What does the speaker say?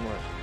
More.